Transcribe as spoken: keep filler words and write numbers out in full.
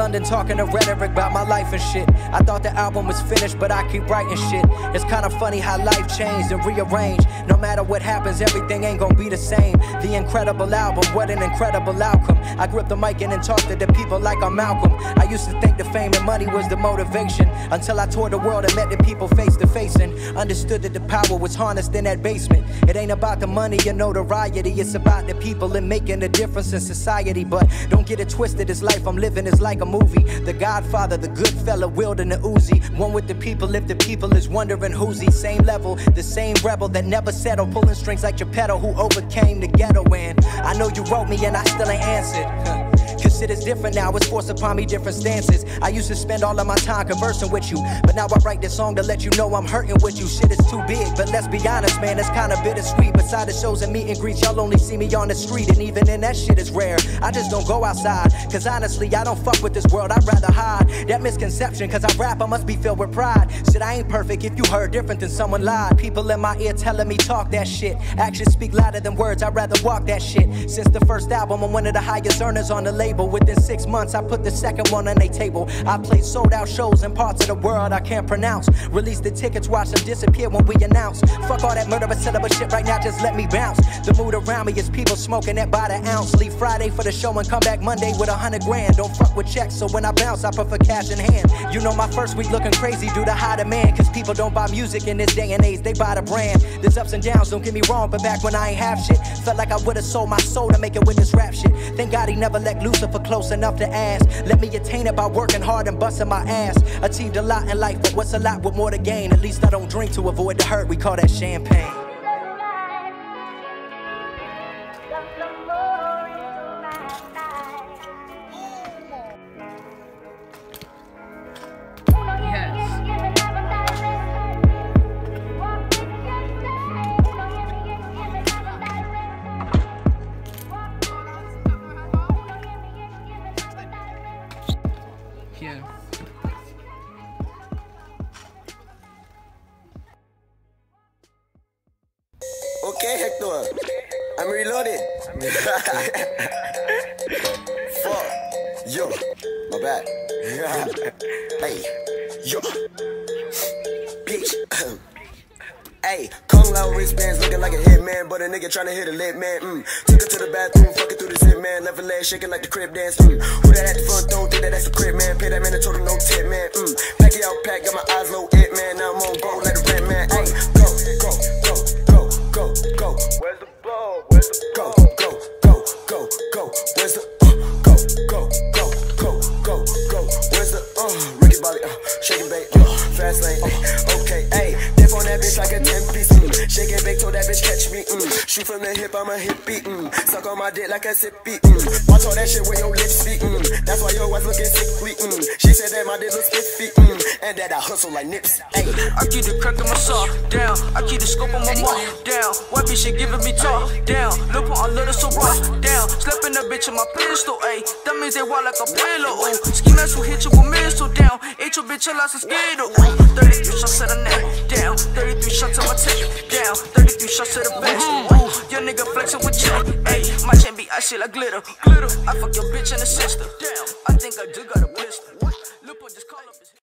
London talking to rhetoric about my life and shit. I thought the album was finished, but I keep writing shit. It's kind of funny how life changed and rearranged. No matter what happens, everything ain't gonna be the same. The incredible album, what an incredible outcome. I grip the mic and then talk to the people like I'm Malcolm. I used to think the fame and money was the motivation, until I toured the world and met the people face to face and understood that the power was harnessed in that basement. It ain't about the money or notoriety, it's about the people and making a difference in society. But don't get it twisted, this life I'm living is like a movie. The Godfather, the good fella, wielding the Uzi. One with the people if the people is wondering who's he. Same level, the same rebel that never settled, pulling strings like Geppetto who overcame the ghetto. And I know you wrote me and I still ain't answered. Cause it is different now, it's forced upon me different stances. I used to spend all of my time conversing with you, but now I write this song to let you know I'm hurting with you. Shit is too big, but let's be honest, man, it's kinda bittersweet. Beside the shows and meet and greets, y'all only see me on the street, and even then that shit is rare. I just don't go outside, cause honestly, I don't fuck with this world, I'd rather hide. That misconception, cause I rap, I must be filled with pride. Shit, I ain't perfect, if you heard different than someone lied. People in my ear telling me talk that shit. Actions speak louder than words, I'd rather walk that shit. Since the first album, I'm one of the highest earners on the label. Within six months, I put the second one on their table. I played sold out shows in parts of the world I can't pronounce. Released the tickets, watch them disappear when we announce. Fuck all that murderous syllable shit right now, just let me bounce. The mood around me is people smoking that by the ounce. Leave Friday for the show and come back Monday with a hundred grand. Don't fuck with checks, so when I bounce, I prefer cash in hand. You know my first week looking crazy due to high demand, cause people don't buy music in this day and age, they buy the brand. There's ups and downs, don't get me wrong, but back when I ain't have shit, felt like I would've sold my soul to make it with this rap shit. Thank God he never let loose for close enough to ask. Let me attain it by working hard and busting my ass. Achieved a lot in life, but what's a lot with more to gain? At least I don't drink to avoid the hurt, we call that champagne. Yeah. Okay, Hector. I'm reloaded. I'm reloaded. Fuck. Yo. My bad. Hey. Yo. Bitch. Hey, Kung Lao wristbands looking like a hitman, but a nigga tryna hit a lit man. Mm. Took her to the bathroom, fucking through the zip man, left her leg shaking like the crib dance. Mm. Who that at the front door? Think that that's a crib man? Pay that man, I told him no tip man. Mm. Pack it out, pack, got my eyes low, it man. Now I'm on gold like a red man. Hey, go, go, go, go, go, go. Where's the blow? Where's the blow? Go, go, go, go, go. Where's the uh, go, go, go, go, go, go? Where's the uh? Ricky Bobby, uh, shaking bait, uh, fast lane. Uh, okay, hey. On that bitch like a ten piece, mm. Shake it, bake, told that bitch catch me, mm. Shoot from the hip, I'm a hippie, mm. Suck on my dick like a sippy, mm. Watch all that shit with your lips be, mm. That's why your wife looking sickly, mm. She said that my dick looks iffy, mm. And that I hustle like nips, ayy. I keep the crack on my saw, down. I keep the scope on my wall, down. White bitch, she giving me talk, down. Look on a little so raw, down. Slapping that bitch in my pistol, ayy. That means they wild like a pillow, ooh. Ski mask will hit you with missile, down. Ate your bitch, I lost a skittle, ooh. thirty-three shots at a neck, down. thirty-three shots on my tip, down. thirty-three shots to the back. Ooh, your nigga flexing with you. Hey, my chain be icy like glitter. Glitter. I fuck your bitch and her sister. Damn, I think I do got a blister. Look, just call up his